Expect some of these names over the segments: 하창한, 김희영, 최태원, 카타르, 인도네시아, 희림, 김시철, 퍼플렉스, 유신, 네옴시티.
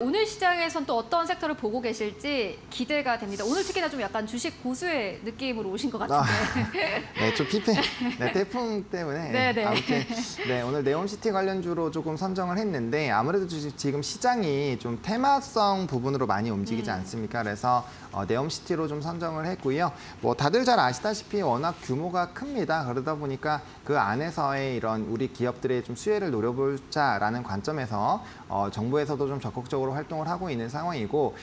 오늘 시장에선 또 어떤 섹터를 보고 계실지 기대가 됩니다. 오늘 특히나 좀 약간 주식 고수의 느낌으로 오신 것 같은데. 아, 네, 좀 피폐. 네, 태풍 때문에. 네네. 아무튼 네, 오늘 네옴시티 관련주로 조금 선정을 했는데 아무래도 지금 시장이 좀 테마성 부분으로 많이 움직이지 않습니까? 그래서 네옴시티로 좀 선정을 했고요. 뭐 다들 잘 아시다시피 워낙 규모가 큽니다. 그러다 보니까 그 안에서의 이런 우리 기업들의 좀 수혜를 노려보자라는 관점에서 정부에서도 좀 적극적으로 활동을 하고 있는 상황이고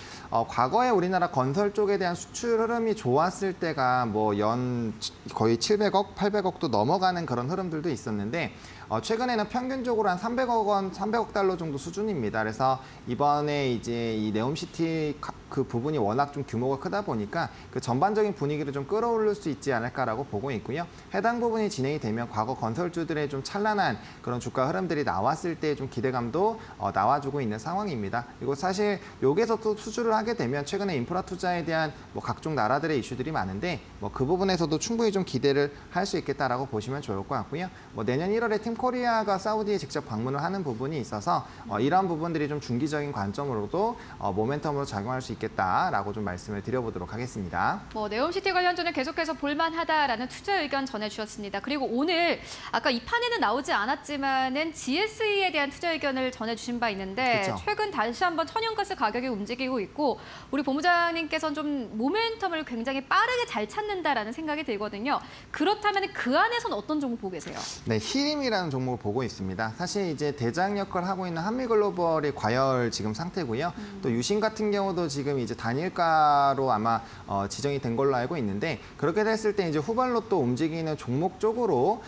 과거에 우리나라 건설 쪽에 대한 수출 흐름이 좋았을 때가 뭐 연 거의 700억, 800억도 넘어가는 그런 흐름들도 있었는데 최근에는 평균적으로 한 300억 원, 300억 달러 정도 수준입니다. 그래서 이번에 이제 이 네옴시티 그 부분이 워낙 좀 규모가 크다 보니까 그 전반적인 분위기를 좀 끌어올릴 수 있지 않을까라고 보고 있고요. 해당 부분이 진행이 되면 과거 건설주들의 좀 찬란한 그런 주가 흐름들이 나왔을 때 좀 기대감도 나와주고 있는 상황입니다. 그리고 사실 여기서 또 수주를 하게 되면 최근에 인프라 투자에 대한 뭐 각종 나라들의 이슈들이 많은데 뭐 그 부분에서도 충분히 좀 기대를 할 수 있겠다라고 보시면 좋을 것 같고요. 뭐 내년 1월에 팀코리아가 사우디에 직접 방문을 하는 부분이 있어서 이런 부분들이 좀 중기적인 관점으로도 모멘텀으로 작용할 수 있겠다라고 좀 말씀을 드려보도록 하겠습니다. 뭐 네옴시티 관련주는 계속해서 볼만하다라는 투자 의견 전해주셨습니다. 그리고 오늘 아까 이 판에는 나오지 않았지만은 GSE에 대한 투자 의견을 전해주신 바 있는데 그쵸. 최근 다시 한번 천연가스 가격이 움직이고 있고 우리 본부장님께서는 좀 모멘텀을 굉장히 빠르게 잘 찾는다라는 생각이 들거든요. 그렇다면 그 안에서는 어떤 종목 보고 계세요? 네, 희림이라는 종목을 보고 있습니다. 사실 이제 대장 역할을 하고 있는 한미글로벌이 과열 지금 상태고요. 또 유신 같은 경우도 지금 이제 단일가로 아마 지정이 된 걸로 알고 있는데 그렇게 됐을 때 이제 후발로 또 움직이는 종목 쪽으로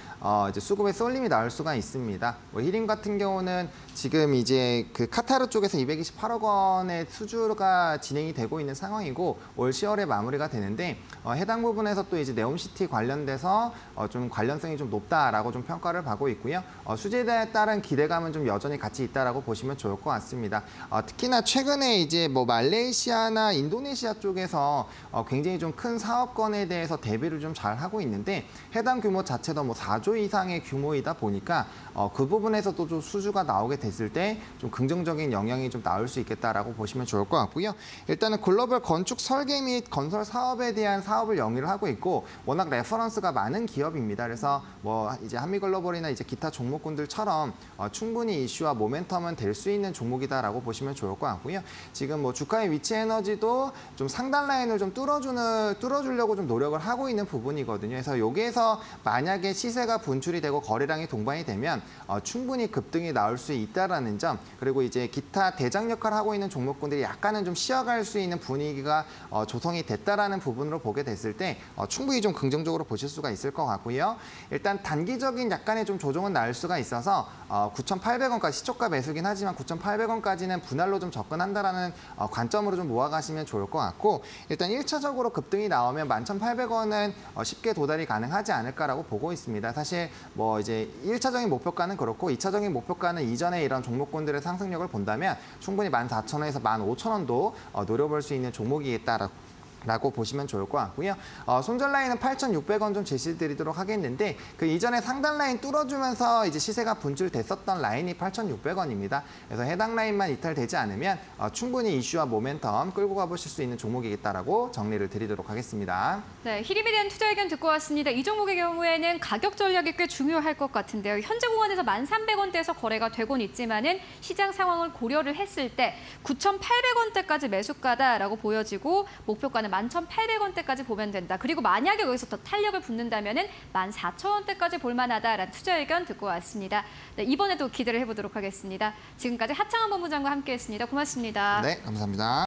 이제 수급의 쏠림이 나올 수가 있습니다. 뭐 희림 같은 경우는 지금 이제 그 카타르 쪽에서 228억 원의 수주가 진행이 되고 있는 상황이고 올 10월에 마무리가 되는데 해당 부분에서 또 이제 네옴시티 관련돼서 좀 관련성이 좀 높다라고 좀 평가를 받고 있고요. 수주에 따른 기대감은 좀 여전히 같이 있다라고 보시면 좋을 것 같습니다. 특히나 최근에 이제 뭐 말레이시아나 인도네시아 쪽에서 굉장히 좀 큰 사업권에 대해서 대비를 좀 잘 하고 있는데 해당 규모 자체도 뭐 4조 이상의 규모이다 보니까 그 부분에서도 좀 수주가 나오게 됐을 때 좀 긍정적인 영향이 좀 나올 수 있겠다라고 보시면 좋을 것 같고요. 일단은 글로벌 건축 설계 및 건설 사업에 대한 사업을 영위를 하고 있고 워낙 레퍼런스가 많은 기업입니다. 그래서 뭐 이제 한미글로벌이나 이제 기타 종목군들처럼 충분히 이슈와 모멘텀은 될 수 있는 종목이다라고 보시면 좋을 것 같고요. 지금 뭐 주가의 위치 에너지도 좀 상단 라인을 좀 뚫어주려고 좀 노력을 하고 있는 부분이거든요. 그래서 여기에서 만약에 시세가 분출이 되고 거래량이 동반이 되면 충분히 급등이 나올 수 있다라는 점 그리고 이제 기타 대장 역할을 하고 있는 종목군들이 약간은 좀 쉬어갈 수 있는 분위기가 조성이 됐다라는 부분으로 보게 됐을 때 충분히 좀 긍정적으로 보실 수가 있을 것 같고요. 일단 단기적인 약간의 좀 조정은 날 수가 있어서 9,800원까지 시초가 매수긴 하지만 9,800원까지는 분할로 좀 접근한다라는 관점으로 좀 모아가시면 좋을 것 같고 일단 1차적으로 급등이 나오면 11,800원은 쉽게 도달이 가능하지 않을까라고 보고 있습니다. 사실 뭐 이제 1차적인 목표가는 그렇고 2차적인 목표가는 이전에 이런 종목군들의 상승력을 본다면 충분히 14,000원에서 15,000원도 노려볼 수 있는 종목이겠다라고. 보시면 좋을 것 같고요. 손절 라인은 8,600원 좀 제시드리도록 하겠는데 그 이전에 상단 라인 뚫어주면서 이제 시세가 분출됐었던 라인이 8,600원입니다. 그래서 해당 라인만 이탈되지 않으면 충분히 이슈와 모멘텀 끌고 가보실 수 있는 종목이겠다라고 정리를 드리도록 하겠습니다. 네, 희림에 대한 투자 의견 듣고 왔습니다. 이 종목의 경우에는 가격 전략이 꽤 중요할 것 같은데요. 현재 공환에서 1,300원대에서 거래가 되곤 있지만은 시장 상황을 고려를 했을 때 9,800원대까지 매수가다라고 보여지고 목표가는 11,800원대까지 보면 된다. 그리고 만약에 여기서 더 탄력을 붙는다면 14,000원대까지 볼만하다라는 투자 의견 듣고 왔습니다. 네, 이번에도 기대를 해보도록 하겠습니다. 지금까지 하창한 본부장과 함께했습니다. 고맙습니다. 네, 감사합니다.